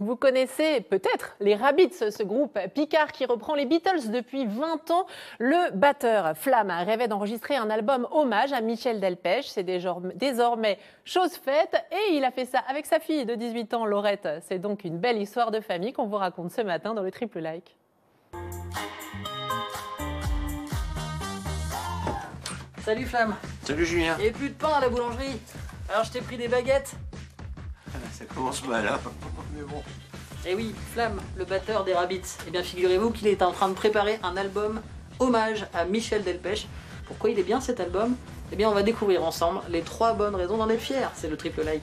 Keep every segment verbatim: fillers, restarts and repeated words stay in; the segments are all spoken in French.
Vous connaissez peut-être les Rabeats, ce groupe picard qui reprend les Beatles depuis vingt ans. Le batteur Flamme rêvait d'enregistrer un album hommage à Michel Delpech. C'est désormais chose faite et il a fait ça avec sa fille de dix-huit ans, Laurette. C'est donc une belle histoire de famille qu'on vous raconte ce matin dans le Triple Like. Salut Flamme. Salut Julien. Il n'y a plus de pain à la boulangerie. Alors je t'ai pris des baguettes. Ça commence mal, hein. Mais bon. Eh oui, Flamme, le batteur des Rabeats. Eh bien, figurez-vous qu'il est en train de préparer un album hommage à Michel Delpech. Pourquoi il est bien cet album? Eh bien, on va découvrir ensemble les trois bonnes raisons d'en être fier. C'est le triple like.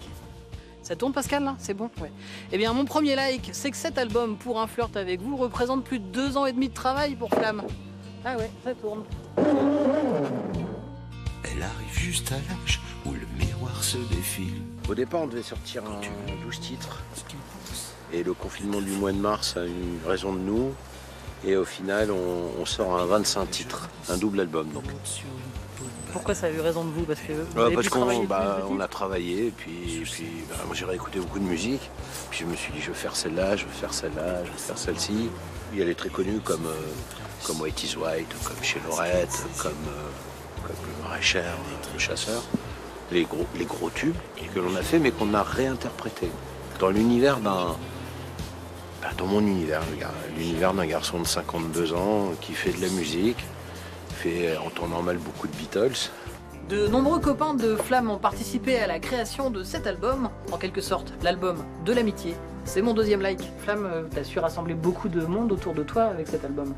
Ça tourne, Pascal, là? C'est bon? Ouais. Eh bien, mon premier like, c'est que cet album, Pour un flirt avec vous, représente plus de deux ans et demi de travail pour Flamme. Ah ouais, ça tourne. Elle arrive juste à l'âge où le miroir se défile. Au départ, on devait sortir un douze titres. Et le confinement du mois de mars a eu raison de nous. Et au final, on, on sort un vingt-cinq titres, un double album. Donc. Pourquoi ça a eu raison de vous? Parce que vous ouais, parce qu'on bah, on a travaillé, et puis, et puis bah, moi j'ai réécouté beaucoup de musique. Puis je me suis dit, je vais faire celle-là, je vais faire celle-là, je vais faire celle-ci. Il y a des très connus comme, euh, comme White is White, comme Chez Laurette, comme... Euh, comme le maraîcher, le chasseur, les gros, les gros tubes que l'on a fait mais qu'on a réinterprété dans l'univers d'un... Ben dans mon univers, l'univers d'un garçon de cinquante-deux ans qui fait de la musique, fait en temps normal beaucoup de Beatles. De nombreux copains de Flamme ont participé à la création de cet album, en quelque sorte l'album de l'amitié. C'est mon deuxième like. Flamme, t'as su rassembler beaucoup de monde autour de toi avec cet album.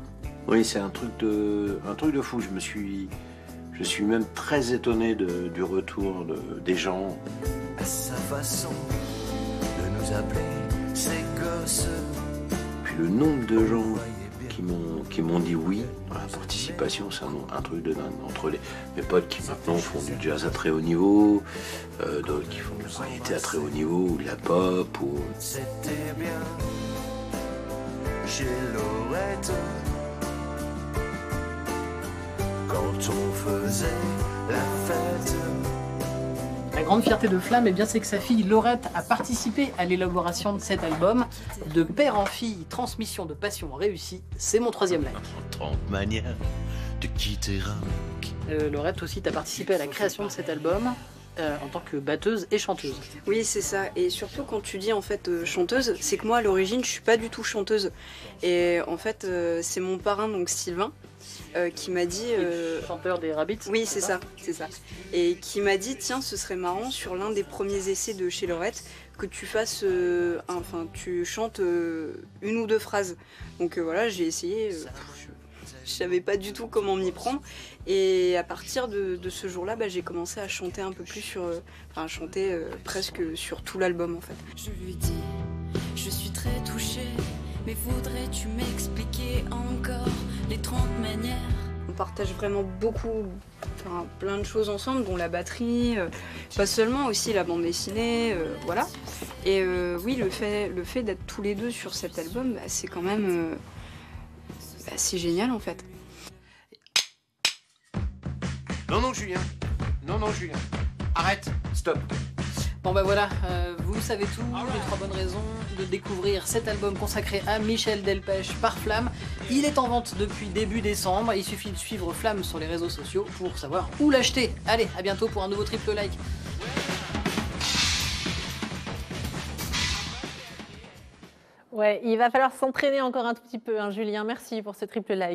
Oui, c'est un truc de, un truc de fou. Je me suis... Je suis même très étonné de, du retour de, des gens. À sa façon de nous appeler ces gosses. Puis le nombre de gens qui m'ont dit oui à la participation, c'est un, un truc de dingue. Entre les, mes potes qui maintenant font du jazz à très haut niveau, euh, d'autres qui font de la variété à très haut niveau, ou de la pop, ou... C'était bien chez Laurette. Quand on faisait la fête. La grande fierté de Flamme, eh bien, c'est que sa fille Laurette a participé à l'élaboration de cet album. De père en fille, transmission de passion réussie, c'est mon troisième like. trente manières de quitter un... euh, Laurette aussi, t'as participé à la création de cet album euh, en tant que batteuse et chanteuse. Oui, c'est ça. Et surtout quand tu dis en fait euh, chanteuse, c'est que moi à l'origine je suis pas du tout chanteuse. Et en fait euh, c'est mon parrain, donc Sylvain, Euh, qui m'a dit... Euh... chanteur des Rabeats. Oui, c'est ça, c'est ça. Et qui m'a dit, tiens, ce serait marrant, sur l'un des premiers essais de Chez Laurette, que tu fasses... Euh, un, enfin, tu chantes euh, une ou deux phrases. Donc euh, voilà, j'ai essayé, euh, je savais pas du tout comment m'y prendre. Et à partir de, de ce jour-là, bah, j'ai commencé à chanter un peu plus sur... Euh, enfin, à chanter euh, presque sur tout l'album, en fait. Je lui dis, je suis très touchée, mais voudrais-tu m'expliquer encore les trente manières. On partage vraiment beaucoup, enfin, plein de choses ensemble, dont la batterie, euh, pas seulement, aussi la bande dessinée, euh, voilà. Et euh, oui, le fait, le fait d'être tous les deux sur cet album, bah, c'est quand même... Euh, bah, c'est génial, en fait. Non, non, Julien. Non, non, Julien. Arrête, stop. Bon bah voilà, euh, vous savez tout, les trois bonnes raisons de découvrir cet album consacré à Michel Delpech par Flamme. Il est en vente depuis début décembre, il suffit de suivre Flamme sur les réseaux sociaux pour savoir où l'acheter. Allez, à bientôt pour un nouveau triple like. Ouais, il va falloir s'entraîner encore un tout petit peu, hein, Julien, merci pour ce triple like.